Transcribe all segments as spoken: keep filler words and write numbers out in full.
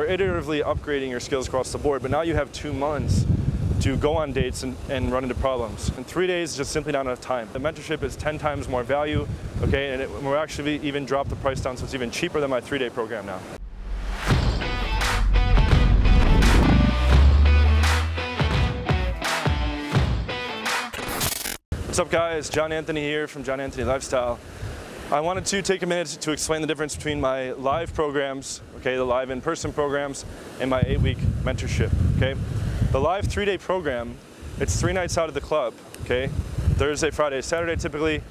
we're iteratively upgrading your skills across the board, but now you have two months to go on dates and, and run into problems. And three days is just simply not enough time. The mentorship is ten times more value, okay, and it, we're actually even dropped the price down, so it's even cheaper than my three-day program now. What's up guys, John Anthony here from John Anthony Lifestyle. I wanted to take a minute to explain the difference between my live programs, okay, the live in-person programs, and my eight-week mentorship, okay? The live three-day program, it's three nights out of the club, okay? Thursday, Friday, Saturday typically,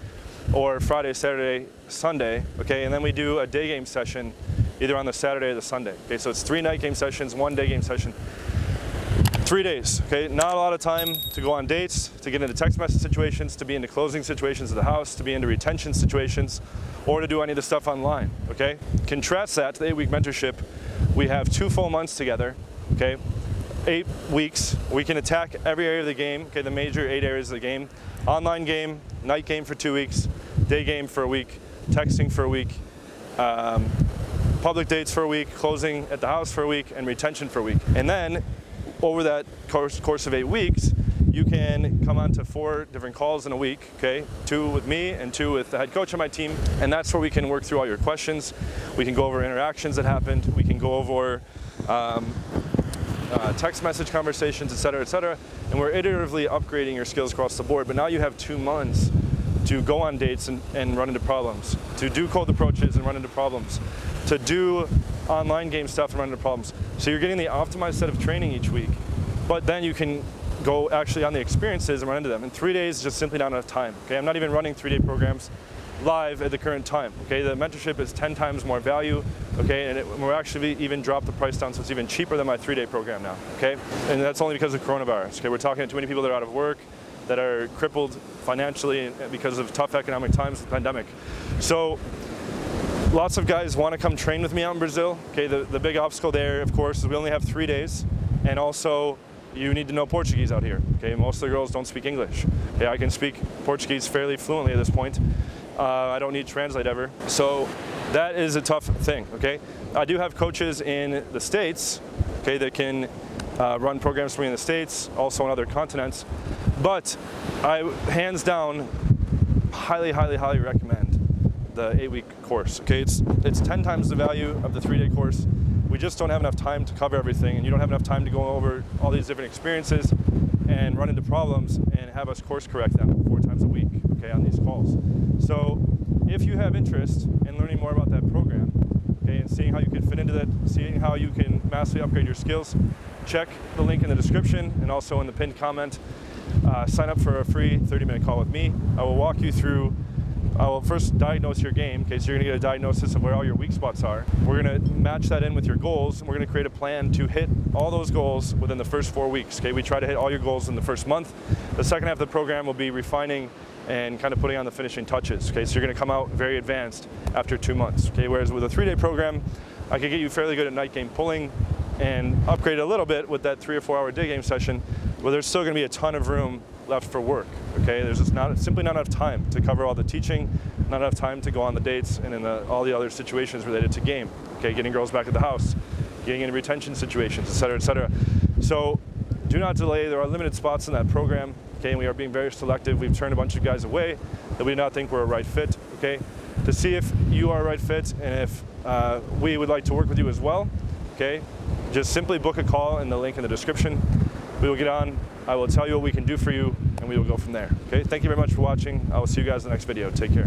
or Friday, Saturday, Sunday, okay? And then we do a day game session either on the Saturday or the Sunday, okay? So it's three night game sessions, one day game session. Three days, okay? Not a lot of time to go on dates, to get into text message situations, to be into closing situations of the house, to be into retention situations, or to do any of the stuff online, okay? Contrast that to the eight-week mentorship. We have two full months together, okay? Eight weeks, we can attack every area of the game, okay? The major eight areas of the game. Online game, night game for two weeks, day game for a week, texting for a week, um, public dates for a week, closing at the house for a week, and retention for a week. And then, over that course, course of eight weeks, you can come on to four different calls in a week, okay? Two with me and two with the head coach of my team, and that's where we can work through all your questions. We can go over interactions that happened. We can go over um, uh, text message conversations, et cetera, et cetera. And we're iteratively upgrading your skills across the board, but now you have two months to go on dates and, and run into problems, to do cold approaches and run into problems, to do online game stuff and run into problems. So you're getting the optimized set of training each week, but then you can go actually on the experiences and run into them. And three days is just simply not enough time, okay? I'm not even running three-day programs live at the current time, okay? The mentorship is ten times more value, okay? And it, we're actually even dropped the price down, so it's even cheaper than my three-day program now, okay? And that's only because of coronavirus, okay? We're talking to too many people that are out of work, that are crippled financially because of tough economic times with the pandemic. So, lots of guys want to come train with me out in Brazil. Okay, the, the big obstacle there, of course, is we only have three days. And also, you need to know Portuguese out here. Okay, most of the girls don't speak English. Okay, I can speak Portuguese fairly fluently at this point. Uh, I don't need translate ever. So that is a tough thing, okay? I do have coaches in the States, okay, that can uh, run programs for me in the States, also on other continents. But I, hands down, highly, highly, highly recommend the eight-week course, okay? It's it's ten times the value of the three-day course. We just don't have enough time to cover everything, and you don't have enough time to go over all these different experiences and run into problems and have us course correct them four times a week, okay, on these calls. So if you have interest in learning more about that program, okay, and seeing how you can fit into that, seeing how you can massively upgrade your skills, check the link in the description and also in the pinned comment. Uh, sign up for a free thirty-minute call with me. I will walk you through. I will first diagnose your game, okay, so you're gonna get a diagnosis of where all your weak spots are. We're gonna match that in with your goals, and we're gonna create a plan to hit all those goals within the first four weeks, okay? We try to hit all your goals in the first month. The second half of the program will be refining and kind of putting on the finishing touches, okay? So you're gonna come out very advanced after two months, okay? Whereas with a three-day program, I could get you fairly good at night game pulling and upgrade a little bit with that three or four hour day game session, where there's still gonna be a ton of room left for work, okay? There's just not, simply not enough time to cover all the teaching, not enough time to go on the dates and in the, all the other situations related to game, okay? Getting girls back at the house, getting into retention situations, et cetera, et cetera. So do not delay. There are limited spots in that program, okay? And we are being very selective. We've turned a bunch of guys away that we do not think were a right fit, okay? To see if you are a right fit and if uh, we would like to work with you as well, okay? Just simply book a call in the link in the description. We will get on, I will tell you what we can do for you, and we will go from there, okay? Thank you very much for watching. I will see you guys in the next video. Take care.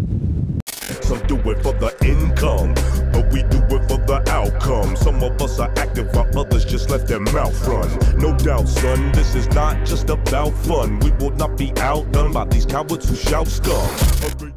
Some do it for the income, but we do it for the outcome. Some of us are active while others just let their mouth run. No doubt, son, this is not just about fun. We will not be outdone by these cowards who shout scum.